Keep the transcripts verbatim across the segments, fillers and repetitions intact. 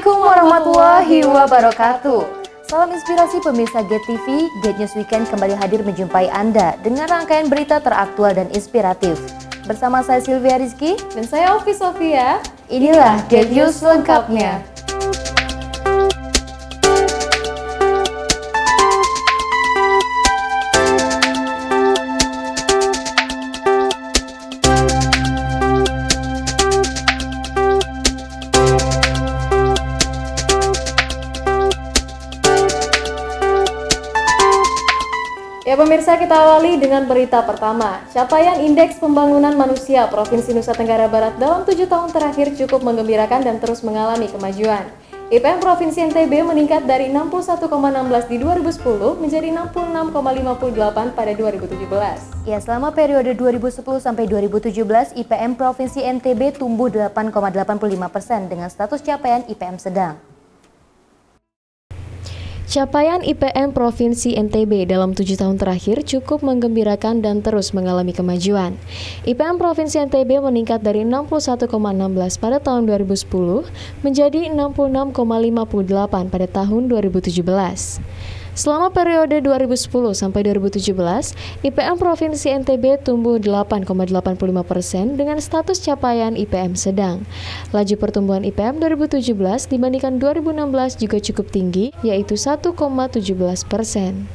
Assalamualaikum warahmatullahi wabarakatuh. Salam inspirasi pemirsa GET! T V, GET! News Weekend kembali hadir menjumpai Anda dengan rangkaian berita teraktual dan inspiratif. Bersama saya Silvia Rizky dan saya Ovi Sofia. Inilah GET! News lengkapnya. Ya pemirsa, kita awali dengan berita pertama. Capaian Indeks Pembangunan Manusia Provinsi Nusa Tenggara Barat dalam tujuh tahun terakhir cukup menggembirakan dan terus mengalami kemajuan. I P M Provinsi N T B meningkat dari enam puluh satu koma satu enam di dua ribu sepuluh menjadi enam puluh enam koma lima puluh delapan pada dua ribu tujuh belas. Ya, selama periode dua ribu sepuluh sampai dua ribu tujuh belas, I P M Provinsi N T B tumbuh delapan koma delapan puluh lima persen dengan status capaian I P M sedang. Capaian I P M Provinsi N T B dalam tujuh tahun terakhir cukup menggembirakan dan terus mengalami kemajuan. I P M Provinsi N T B meningkat dari enam puluh satu koma satu enam pada tahun dua ribu sepuluh menjadi enam puluh enam koma lima puluh delapan pada tahun dua ribu tujuh belas. Selama periode dua ribu sepuluh sampai dua ribu tujuh belas, I P M Provinsi N T B tumbuh delapan koma delapan puluh lima persen dengan status capaian I P M sedang. Laju pertumbuhan I P M dua ribu tujuh belas dibandingkan dua ribu enam belas juga cukup tinggi, yaitu satu koma satu tujuh persen.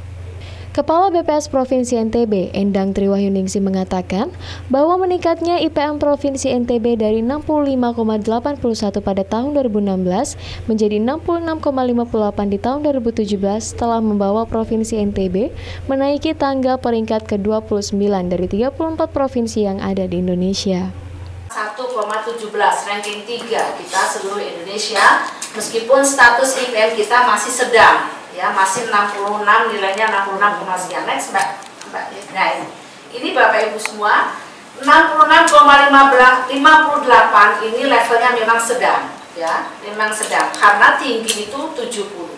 Kepala B P S Provinsi N T B, Endang Triwahyuningsih mengatakan bahwa meningkatnya I P M Provinsi N T B dari enam puluh lima koma delapan puluh satu pada tahun dua ribu enam belas menjadi enam puluh enam koma lima puluh delapan di tahun dua ribu tujuh belas telah membawa Provinsi N T B menaiki tangga peringkat ke dua puluh sembilan dari tiga puluh empat provinsi yang ada di Indonesia. satu koma tujuh belas, ranking tiga kita seluruh Indonesia, meskipun status I P M kita masih sedang. Ya, masih enam puluh enam, nilainya enam puluh enam, next Mbak, Mbak. Nah, ini. ini Bapak Ibu semua, enam puluh enam koma lima puluh delapan ini levelnya memang sedang, ya, memang sedang, karena tinggi itu tujuh puluh.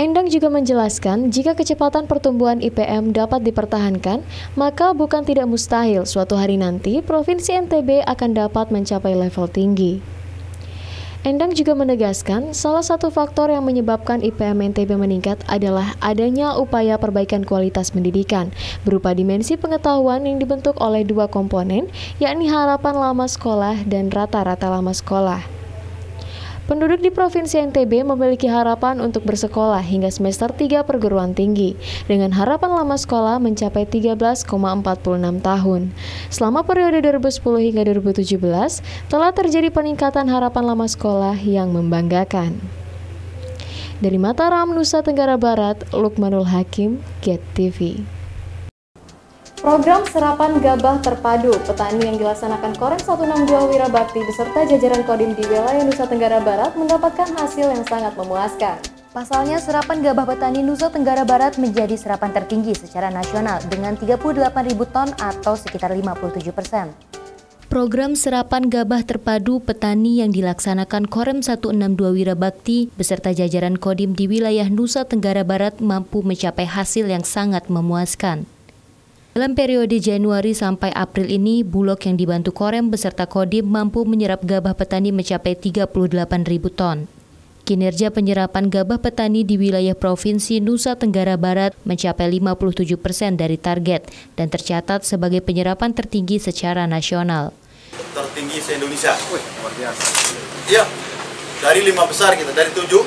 Endang juga menjelaskan, jika kecepatan pertumbuhan I P M dapat dipertahankan, maka bukan tidak mustahil suatu hari nanti Provinsi N T B akan dapat mencapai level tinggi. Endang juga menegaskan, salah satu faktor yang menyebabkan I P M N T B meningkat adalah adanya upaya perbaikan kualitas pendidikan, berupa dimensi pengetahuan yang dibentuk oleh dua komponen, yakni harapan lama sekolah dan rata-rata lama sekolah. Penduduk di Provinsi N T B memiliki harapan untuk bersekolah hingga semester tiga perguruan tinggi, dengan harapan lama sekolah mencapai tiga belas koma empat puluh enam tahun. Selama periode dua ribu sepuluh hingga dua ribu tujuh belas, telah terjadi peningkatan harapan lama sekolah yang membanggakan. Dari Mataram, Nusa Tenggara Barat, Lukmanul Hakim, GET! T V. Program serapan gabah terpadu petani yang dilaksanakan Korem seratus enam puluh dua Wirabakti beserta jajaran Kodim di wilayah Nusa Tenggara Barat mendapatkan hasil yang sangat memuaskan. Pasalnya, serapan gabah petani Nusa Tenggara Barat menjadi serapan tertinggi secara nasional dengan tiga puluh delapan ribu ton atau sekitar lima puluh tujuh persen. Program serapan gabah terpadu petani yang dilaksanakan Korem seratus enam puluh dua Wirabakti beserta jajaran Kodim di wilayah Nusa Tenggara Barat mampu mencapai hasil yang sangat memuaskan. Dalam periode Januari sampai April ini, Bulog yang dibantu Korem beserta Kodim mampu menyerap gabah petani mencapai tiga puluh delapan ribu ton. Kinerja penyerapan gabah petani di wilayah Provinsi Nusa Tenggara Barat mencapai lima puluh tujuh persen dari target dan tercatat sebagai penyerapan tertinggi secara nasional. Tertinggi se-Indonesia. Wih, luar biasa. Iya, dari lima besar kita, dari tujuh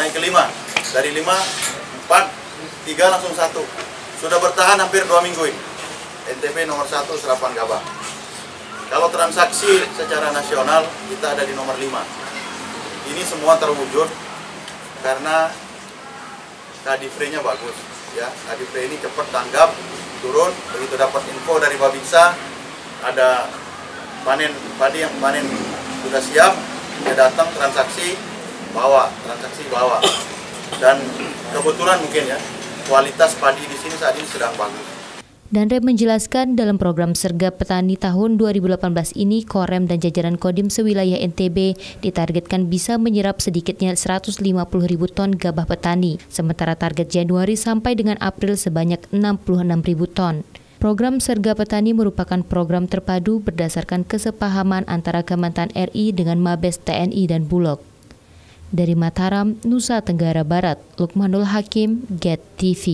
naik ke lima. Dari lima, empat, tiga langsung satu. Sudah bertahan hampir dua minggu ini. N T B nomor satu serapan gabah. Kalau transaksi secara nasional kita ada di nomor lima. Ini semua terwujud karena Kadifre-nya bagus, ya. Kadifre ini cepat tanggap, turun begitu dapat info dari Babinsa ada panen padi yang panen sudah siap, dia datang transaksi bawa, transaksi bawa. Dan kebetulan mungkin ya. Kualitas padi di sini saat ini sedang bagus. Danrem menjelaskan dalam program Sergap Petani tahun dua ribu delapan belas ini, Korem dan jajaran Kodim sewilayah N T B ditargetkan bisa menyerap sedikitnya seratus lima puluh ribu ton gabah petani, sementara target Januari sampai dengan April sebanyak enam puluh enam ribu ton. Program Sergap Petani merupakan program terpadu berdasarkan kesepahaman antara Kementerian R I dengan Mabes T N I dan Bulog. Dari Mataram, Nusa Tenggara Barat, Lukmanul Hakim, GET! T V.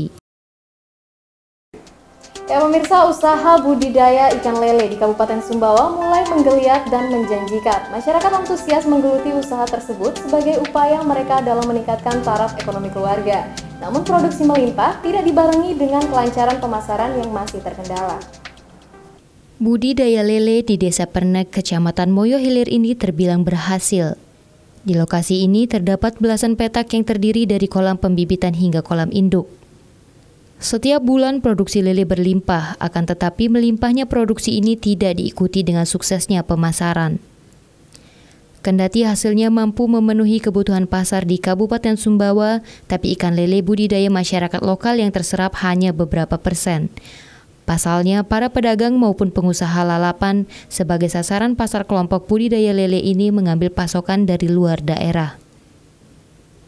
Ya pemirsa, usaha budidaya ikan lele di Kabupaten Sumbawa mulai menggeliat dan menjanjikan. Masyarakat antusias menggeluti usaha tersebut sebagai upaya mereka dalam meningkatkan taraf ekonomi keluarga. Namun produksi melimpah tidak dibarengi dengan kelancaran pemasaran yang masih terkendala. Budidaya lele di Desa Pernek, Kecamatan Moyo Hilir ini terbilang berhasil. Di lokasi ini terdapat belasan petak yang terdiri dari kolam pembibitan hingga kolam induk. Setiap bulan produksi lele berlimpah, akan tetapi melimpahnya produksi ini tidak diikuti dengan suksesnya pemasaran. Kendati hasilnya mampu memenuhi kebutuhan pasar di Kabupaten Sumbawa, tapi ikan lele budidaya masyarakat lokal yang terserap hanya beberapa persen. Pasalnya, para pedagang maupun pengusaha lalapan sebagai sasaran pasar kelompok budidaya lele ini mengambil pasokan dari luar daerah.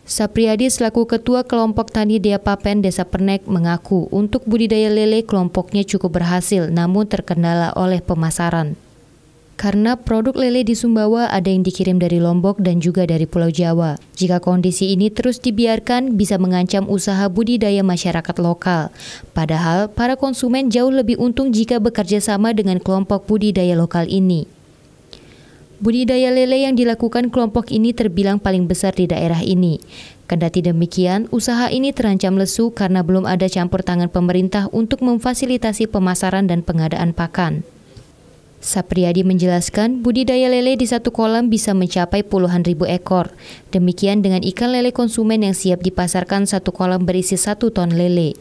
Sapriadi selaku Ketua Kelompok Tani Diapapen Desa Pernek mengaku untuk budidaya lele kelompoknya cukup berhasil namun terkendala oleh pemasaran. Karena produk lele di Sumbawa ada yang dikirim dari Lombok dan juga dari Pulau Jawa. Jika kondisi ini terus dibiarkan bisa mengancam usaha budidaya masyarakat lokal. Padahal para konsumen jauh lebih untung jika bekerja sama dengan kelompok budidaya lokal ini. Budidaya lele yang dilakukan kelompok ini terbilang paling besar di daerah ini. Kendati demikian, usaha ini terancam lesu karena belum ada campur tangan pemerintah untuk memfasilitasi pemasaran dan pengadaan pakan. Sapriadi menjelaskan, budidaya lele di satu kolam bisa mencapai puluhan ribu ekor. Demikian dengan ikan lele konsumen yang siap dipasarkan satu kolam berisi satu ton lele.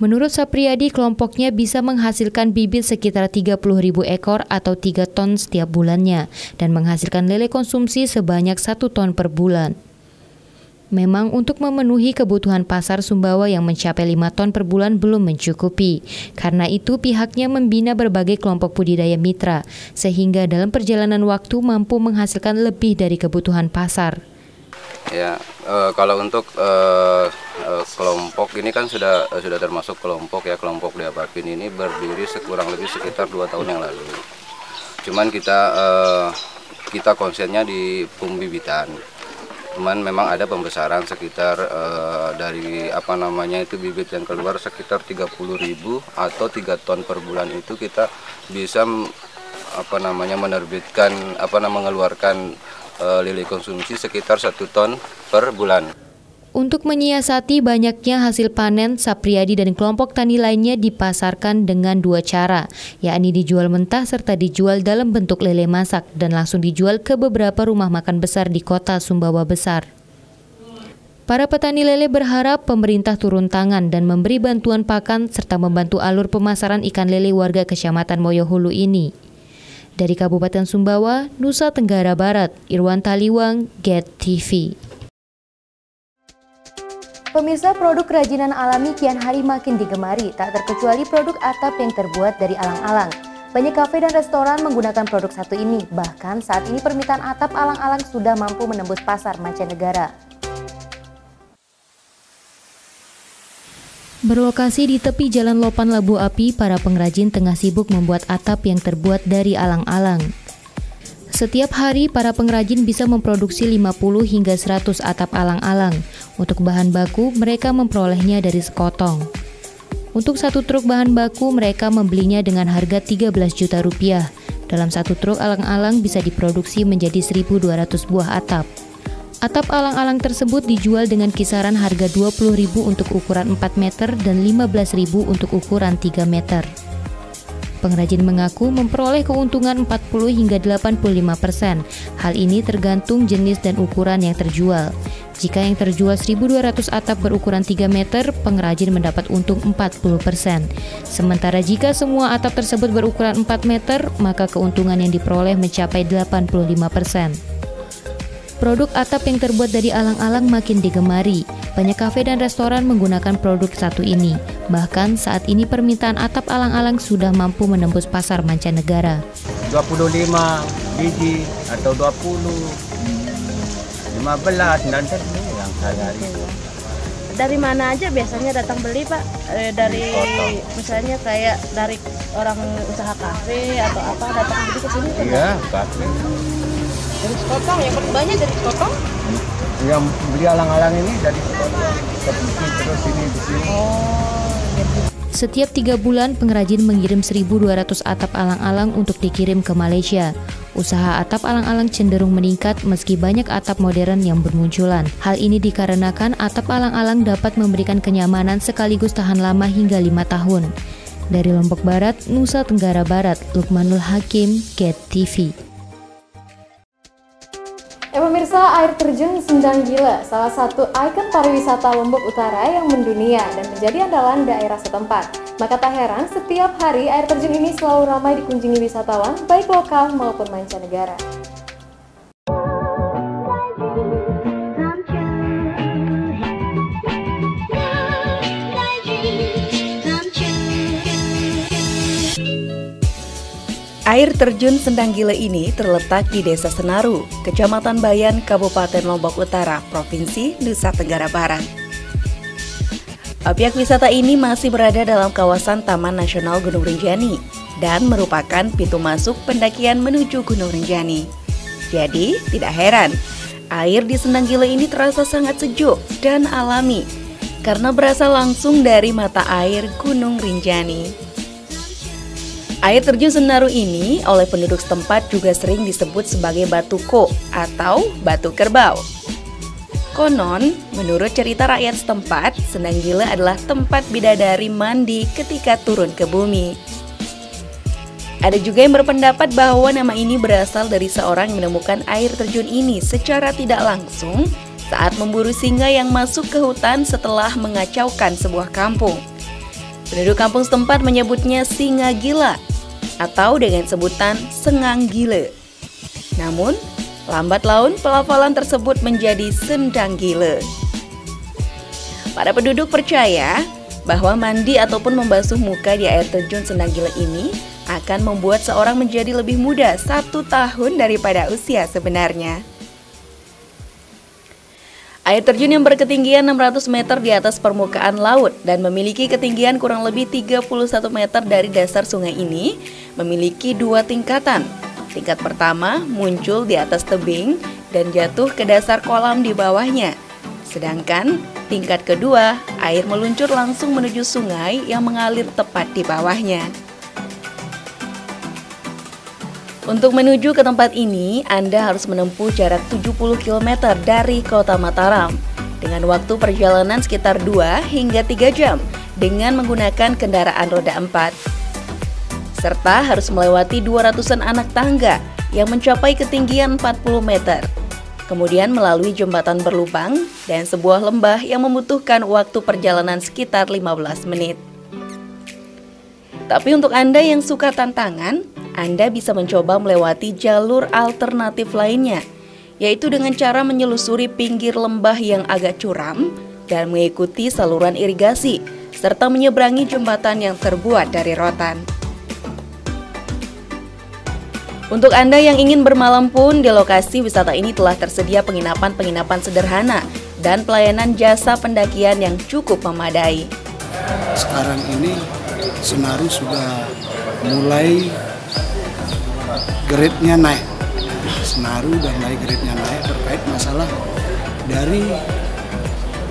Menurut Sapriadi, kelompoknya bisa menghasilkan bibit sekitar tiga puluh ribu ekor atau tiga ton setiap bulannya dan menghasilkan lele konsumsi sebanyak satu ton per bulan. Memang untuk memenuhi kebutuhan pasar Sumbawa yang mencapai lima ton per bulan belum mencukupi. Karena itu pihaknya membina berbagai kelompok budidaya mitra sehingga dalam perjalanan waktu mampu menghasilkan lebih dari kebutuhan pasar. Ya, e, kalau untuk e, e, kelompok ini kan sudah sudah termasuk kelompok ya, kelompok Diapapen ini berdiri sekurang lebih sekitar dua tahun yang lalu. Cuman kita e, kita konsennya di pembibitan. Cuman memang ada pembesaran sekitar e, dari apa namanya itu bibit yang keluar sekitar tiga puluh ribu atau tiga ton per bulan itu kita bisa apa namanya menerbitkan apa namanya mengeluarkan lele konsumsi sekitar satu ton per bulan. Untuk menyiasati banyaknya hasil panen, Sapriadi dan kelompok tani lainnya dipasarkan dengan dua cara, yakni dijual mentah serta dijual dalam bentuk lele masak dan langsung dijual ke beberapa rumah makan besar di kota Sumbawa Besar. Para petani lele berharap pemerintah turun tangan dan memberi bantuan pakan serta membantu alur pemasaran ikan lele warga Kecamatan Moyo Hulu ini. Dari Kabupaten Sumbawa, Nusa Tenggara Barat, Irwan Taliwang, GET! T V. Pemirsa, produk kerajinan alami kian hari makin digemari, tak terkecuali produk atap yang terbuat dari alang-alang. Banyak kafe dan restoran menggunakan produk satu ini, bahkan saat ini permintaan atap alang-alang sudah mampu menembus pasar mancanegara. Berlokasi di tepi Jalan Lopan Labu Api, para pengrajin tengah sibuk membuat atap yang terbuat dari alang-alang. Setiap hari, para pengrajin bisa memproduksi lima puluh hingga seratus atap alang-alang. Untuk bahan baku, mereka memperolehnya dari sekotong. Untuk satu truk bahan baku, mereka membelinya dengan harga tiga belas juta rupiah. Dalam satu truk alang-alang bisa diproduksi menjadi seribu dua ratus buah atap. Atap alang-alang tersebut dijual dengan kisaran harga dua puluh ribu rupiah untuk ukuran empat meter dan lima belas ribu rupiah untuk ukuran tiga meter. Pengrajin mengaku memperoleh keuntungan empat puluh hingga delapan puluh lima persen. Hal ini tergantung jenis dan ukuran yang terjual. Jika yang terjual seribu dua ratus atap berukuran tiga meter, pengrajin mendapat untung empat puluh persen. Sementara jika semua atap tersebut berukuran empat meter, maka keuntungan yang diperoleh mencapai delapan puluh lima persen. Produk atap yang terbuat dari alang-alang makin digemari. Banyak kafe dan restoran menggunakan produk satu ini. Bahkan saat ini permintaan atap alang-alang sudah mampu menembus pasar mancanegara. dua puluh lima biji atau dua puluh, lima belas dan sebagainya hari-hari. Dari mana aja biasanya datang beli, Pak? Eh, dari misalnya kayak dari orang usaha kafe atau apa datang beli ke sini? Iya, kafe. Dari sekotong ya, banyak dari sekotong. yang beli alang-alang ini dari tepi terus ini di sini. Oh, gitu. Setiap tiga bulan, pengrajin mengirim seribu dua ratus atap alang-alang untuk dikirim ke Malaysia. Usaha atap alang-alang cenderung meningkat meski banyak atap modern yang bermunculan. Hal ini dikarenakan atap alang-alang dapat memberikan kenyamanan sekaligus tahan lama hingga lima tahun. Dari Lombok Barat, Nusa Tenggara Barat, Lukmanul Hakim, GET! T V. Eh, pemirsa, air terjun Sendang Gila, salah satu ikon pariwisata Lombok Utara yang mendunia dan menjadi andalan daerah setempat. Maka tak heran, setiap hari air terjun ini selalu ramai dikunjungi wisatawan, baik lokal maupun mancanegara. Air terjun Sendang Gila ini terletak di Desa Senaru, Kecamatan Bayan, Kabupaten Lombok Utara, Provinsi Nusa Tenggara Barat. Objek wisata ini masih berada dalam kawasan Taman Nasional Gunung Rinjani dan merupakan pintu masuk pendakian menuju Gunung Rinjani. Jadi, tidak heran, air di Sendang Gila ini terasa sangat sejuk dan alami karena berasal langsung dari mata air Gunung Rinjani. Air terjun Senaru ini oleh penduduk setempat juga sering disebut sebagai Batu Ko atau Batu Kerbau. Konon, menurut cerita rakyat setempat, Sendang Gila adalah tempat bidadari mandi ketika turun ke bumi. Ada juga yang berpendapat bahwa nama ini berasal dari seorang yang menemukan air terjun ini secara tidak langsung saat memburu singa yang masuk ke hutan setelah mengacaukan sebuah kampung. Penduduk kampung setempat menyebutnya Singa Gila atau dengan sebutan Sengang Gila. Namun, lambat laun pelafalan tersebut menjadi Sendang Gila. Para penduduk percaya bahwa mandi ataupun membasuh muka di air terjun Sendang Gila ini akan membuat seorang menjadi lebih muda satu tahun daripada usia sebenarnya. Air terjun yang berketinggian enam ratus meter di atas permukaan laut dan memiliki ketinggian kurang lebih tiga puluh satu meter dari dasar sungai ini memiliki dua tingkatan. Tingkat pertama muncul di atas tebing dan jatuh ke dasar kolam di bawahnya. Sedangkan tingkat kedua, air meluncur langsung menuju sungai yang mengalir tepat di bawahnya. Untuk menuju ke tempat ini, Anda harus menempuh jarak tujuh puluh kilometer dari kota Mataram dengan waktu perjalanan sekitar dua hingga tiga jam dengan menggunakan kendaraan roda empat. Serta harus melewati dua ratusan anak tangga yang mencapai ketinggian empat puluh meter. Kemudian melalui jembatan berlubang dan sebuah lembah yang membutuhkan waktu perjalanan sekitar lima belas menit. Tapi untuk Anda yang suka tantangan, Anda bisa mencoba melewati jalur alternatif lainnya, yaitu dengan cara menyelusuri pinggir lembah yang agak curam dan mengikuti saluran irigasi, serta menyeberangi jembatan yang terbuat dari rotan. Untuk Anda yang ingin bermalam pun, di lokasi wisata ini telah tersedia penginapan-penginapan sederhana dan pelayanan jasa pendakian yang cukup memadai. Sekarang ini Senaru sudah mulai grade-nya naik. Senaru sudah mulai grade-nya naik terkait masalah dari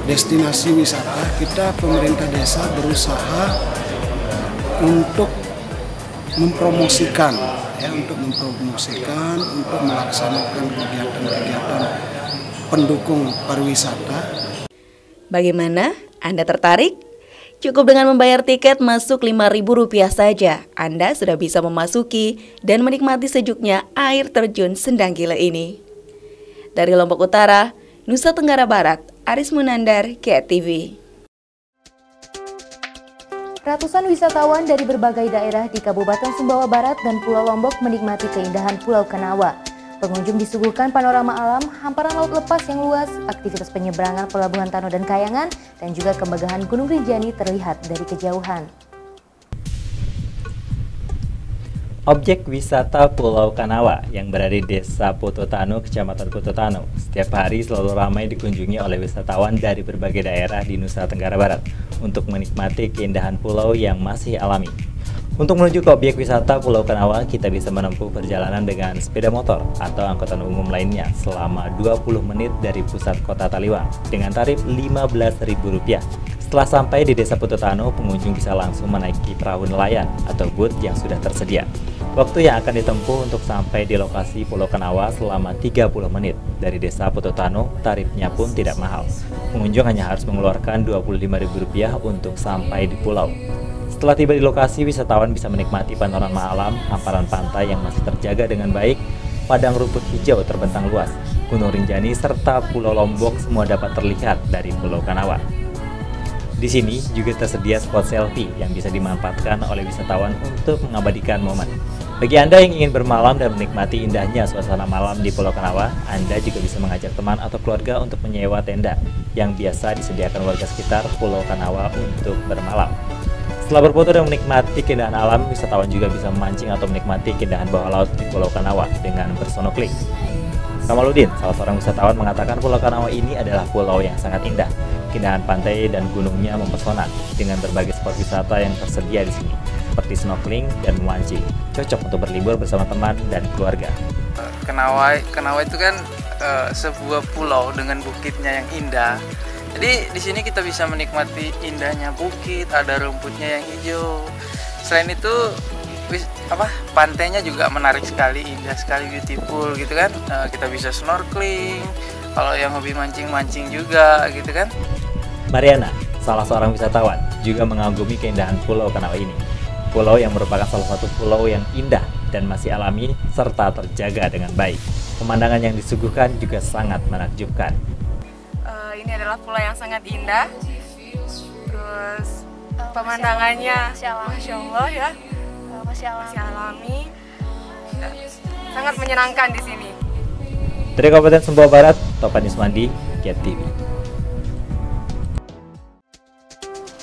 destinasi wisata. Kita pemerintah desa berusaha untuk mempromosikan, ya, untuk mempromosikan, untuk melaksanakan kegiatan-kegiatan pendukung pariwisata. Bagaimana? Anda tertarik? Cukup dengan membayar tiket masuk lima ribu rupiah saja, Anda sudah bisa memasuki dan menikmati sejuknya air terjun Sendang Gila ini. Dari Lombok Utara, Nusa Tenggara Barat, Aris Munandar, GET! T V. Ratusan wisatawan dari berbagai daerah di Kabupaten Sumbawa Barat dan Pulau Lombok menikmati keindahan Pulau Kanawa. Pengunjung disuguhkan panorama alam, hamparan laut lepas yang luas, aktivitas penyeberangan pelabuhan Tano dan Kayangan, dan juga kemegahan Gunung Rinjani terlihat dari kejauhan. Objek wisata Pulau Kanawa yang berada di Desa Pototano, Kecamatan Pototano, setiap hari selalu ramai dikunjungi oleh wisatawan dari berbagai daerah di Nusa Tenggara Barat untuk menikmati keindahan pulau yang masih alami. Untuk menuju ke objek wisata Pulau Kanawa, kita bisa menempuh perjalanan dengan sepeda motor atau angkutan umum lainnya selama dua puluh menit dari pusat kota Taliwang dengan tarif lima belas ribu rupiah. Setelah sampai di Desa Pututano, pengunjung bisa langsung menaiki perahu nelayan atau boat yang sudah tersedia. Waktu yang akan ditempuh untuk sampai di lokasi Pulau Kanawa selama tiga puluh menit dari Desa Pututano, tarifnya pun tidak mahal. Pengunjung hanya harus mengeluarkan dua puluh lima ribu rupiah untuk sampai di pulau. Setelah tiba di lokasi, wisatawan bisa menikmati panorama alam, hamparan pantai yang masih terjaga dengan baik, padang rumput hijau terbentang luas, Gunung Rinjani serta Pulau Lombok semua dapat terlihat dari Pulau Kanawa. Di sini juga tersedia spot selfie yang bisa dimanfaatkan oleh wisatawan untuk mengabadikan momen. Bagi Anda yang ingin bermalam dan menikmati indahnya suasana malam di Pulau Kanawa, Anda juga bisa mengajak teman atau keluarga untuk menyewa tenda yang biasa disediakan warga sekitar Pulau Kanawa untuk bermalam. Setelah berfoto dan menikmati keindahan alam, wisatawan juga bisa memancing atau menikmati keindahan bawah laut di Pulau Kanawa dengan bersnorkeling. Kamaludin, salah seorang wisatawan, mengatakan Pulau Kanawa ini adalah pulau yang sangat indah. Keindahan pantai dan gunungnya mempesona dengan berbagai spot wisata yang tersedia di sini, seperti snorkeling dan memancing. Cocok untuk berlibur bersama teman dan keluarga. Kanawa, Kanawa itu kan e, sebuah pulau dengan bukitnya yang indah. Jadi di sini kita bisa menikmati indahnya bukit, ada rumputnya yang hijau. Selain itu, apa pantainya juga menarik sekali, indah sekali, beautiful gitu kan. Nah, kita bisa snorkeling, kalau yang hobi mancing-mancing juga gitu kan. Mariana, salah seorang wisatawan, juga mengagumi keindahan Pulau Kanawa ini. Pulau yang merupakan salah satu pulau yang indah dan masih alami serta terjaga dengan baik. Pemandangan yang disuguhkan juga sangat menakjubkan. Uh, ini adalah pulau yang sangat indah. Terus pemandangannya Masya Allah ya. Masih alami. Masih alami, sangat menyenangkan di sini. Dari Kabupaten Sumbawa Barat, Topanismandi, GET! T V.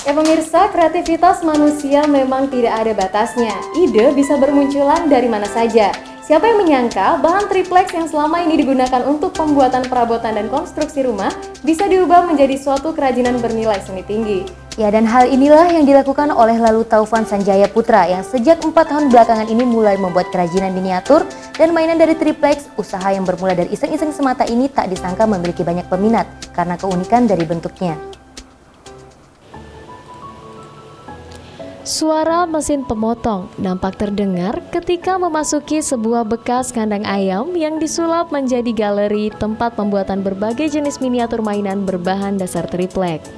Ya pemirsa, kreativitas manusia memang tidak ada batasnya. Ide bisa bermunculan dari mana saja. Siapa yang menyangka bahan triplex yang selama ini digunakan untuk pembuatan perabotan dan konstruksi rumah bisa diubah menjadi suatu kerajinan bernilai seni tinggi. Ya, dan hal inilah yang dilakukan oleh Lalu Taufan Sanjaya Putra yang sejak empat tahun belakangan ini mulai membuat kerajinan miniatur dan mainan dari triplex. Usaha yang bermula dari iseng-iseng semata ini tak disangka memiliki banyak peminat karena keunikan dari bentuknya. Suara mesin pemotong nampak terdengar ketika memasuki sebuah bekas kandang ayam yang disulap menjadi galeri tempat pembuatan berbagai jenis miniatur mainan berbahan dasar triplex.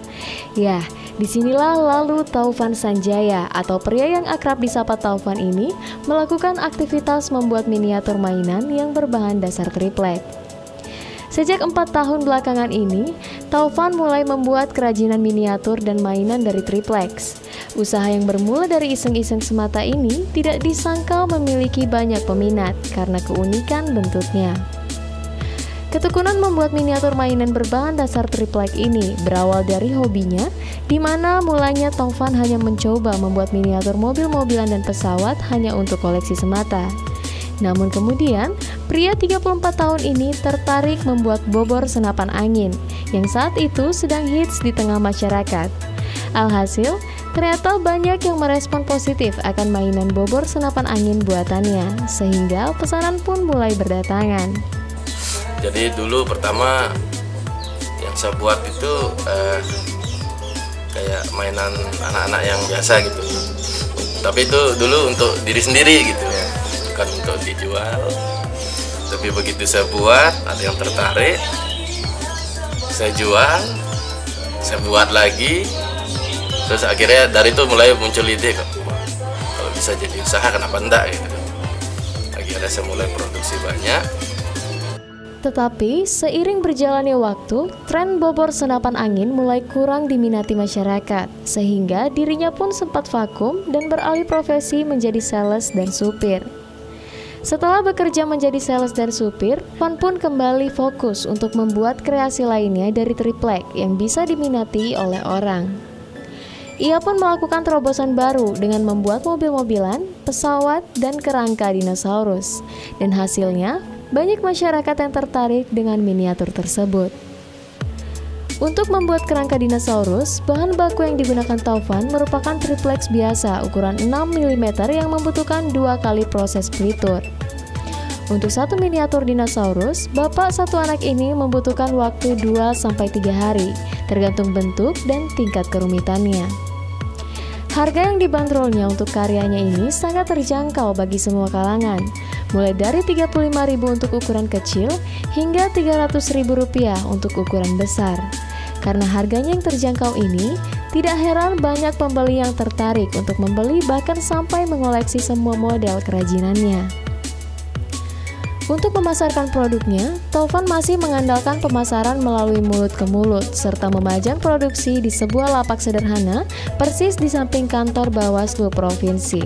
Ya, disinilah Lalu Taufan Sanjaya atau pria yang akrab disapa Taufan ini melakukan aktivitas membuat miniatur mainan yang berbahan dasar triplek. Sejak empat tahun belakangan ini, Taufan mulai membuat kerajinan miniatur dan mainan dari tripleks. Usaha yang bermula dari iseng-iseng semata ini tidak disangka memiliki banyak peminat karena keunikan bentuknya. Ketekunan membuat miniatur mainan berbahan dasar triplek ini berawal dari hobinya, di mana mulanya Taufan hanya mencoba membuat miniatur mobil-mobilan dan pesawat hanya untuk koleksi semata. Namun kemudian, pria tiga puluh empat tahun ini tertarik membuat bobor senapan angin, yang saat itu sedang hits di tengah masyarakat. Alhasil, ternyata banyak yang merespon positif akan mainan bobor senapan angin buatannya, sehingga pesanan pun mulai berdatangan. Jadi dulu pertama yang saya buat itu eh, kayak mainan anak-anak yang biasa gitu. Tapi itu dulu untuk diri sendiri gitu ya, bukan untuk dijual. Tapi begitu saya buat, ada yang tertarik, saya jual, saya buat lagi. Terus akhirnya dari itu mulai muncul ide, kalau bisa jadi usaha kenapa enggak gitu. Akhirnya saya mulai produksi banyak. Tetapi, seiring berjalannya waktu, tren bobor senapan angin mulai kurang diminati masyarakat, sehingga dirinya pun sempat vakum dan beralih profesi menjadi sales dan supir. Setelah bekerja menjadi sales dan supir, Pan pun kembali fokus untuk membuat kreasi lainnya dari triplek yang bisa diminati oleh orang. Ia pun melakukan terobosan baru dengan membuat mobil-mobilan, pesawat, dan kerangka dinosaurus. Dan hasilnya, banyak masyarakat yang tertarik dengan miniatur tersebut. Untuk membuat kerangka dinosaurus, bahan baku yang digunakan Taufan merupakan triplex biasa ukuran enam milimeter yang membutuhkan dua kali proses pelitur. Untuk satu miniatur dinosaurus, bapak satu anak ini membutuhkan waktu dua sampai tiga hari, tergantung bentuk dan tingkat kerumitannya. Harga yang dibanderolnya untuk karyanya ini sangat terjangkau bagi semua kalangan, mulai dari tiga puluh lima ribu rupiah untuk ukuran kecil hingga tiga ratus ribu rupiah untuk ukuran besar. Karena harganya yang terjangkau ini, tidak heran banyak pembeli yang tertarik untuk membeli bahkan sampai mengoleksi semua model kerajinannya. Untuk memasarkan produknya, Taufan masih mengandalkan pemasaran melalui mulut ke mulut serta memajang produksi di sebuah lapak sederhana persis di samping kantor Bawaslu Provinsi.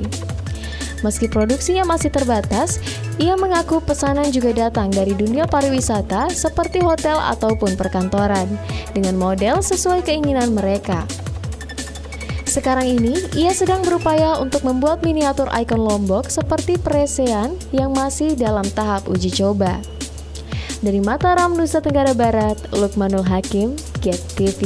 Meski produksinya masih terbatas, ia mengaku pesanan juga datang dari dunia pariwisata seperti hotel ataupun perkantoran, dengan model sesuai keinginan mereka. Sekarang ini, ia sedang berupaya untuk membuat miniatur ikon Lombok seperti Peresean yang masih dalam tahap uji coba. Dari Mataram, Nusa Tenggara Barat, Lukmanul Hakim, GET! T V.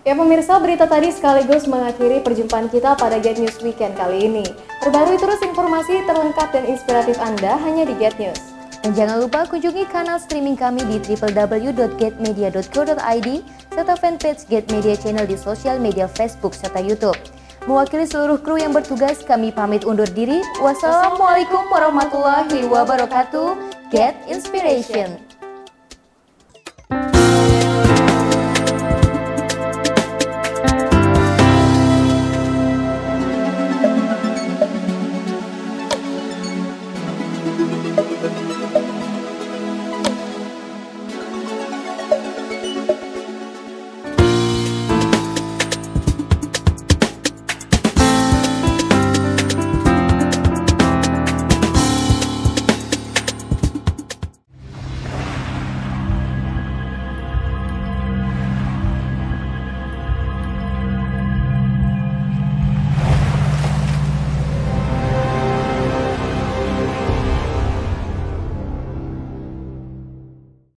Ya pemirsa, berita tadi sekaligus mengakhiri perjumpaan kita pada GET! News Weekend kali ini. Perbarui terus informasi terlengkap dan inspiratif Anda hanya di GET! News. Dan jangan lupa kunjungi kanal streaming kami di w w w titik get media titik co titik i d serta fanpage GET! Media Channel di sosial media Facebook serta YouTube. Mewakili seluruh kru yang bertugas, kami pamit undur diri. Wassalamualaikum warahmatullahi wabarakatuh. GET! Inspiration.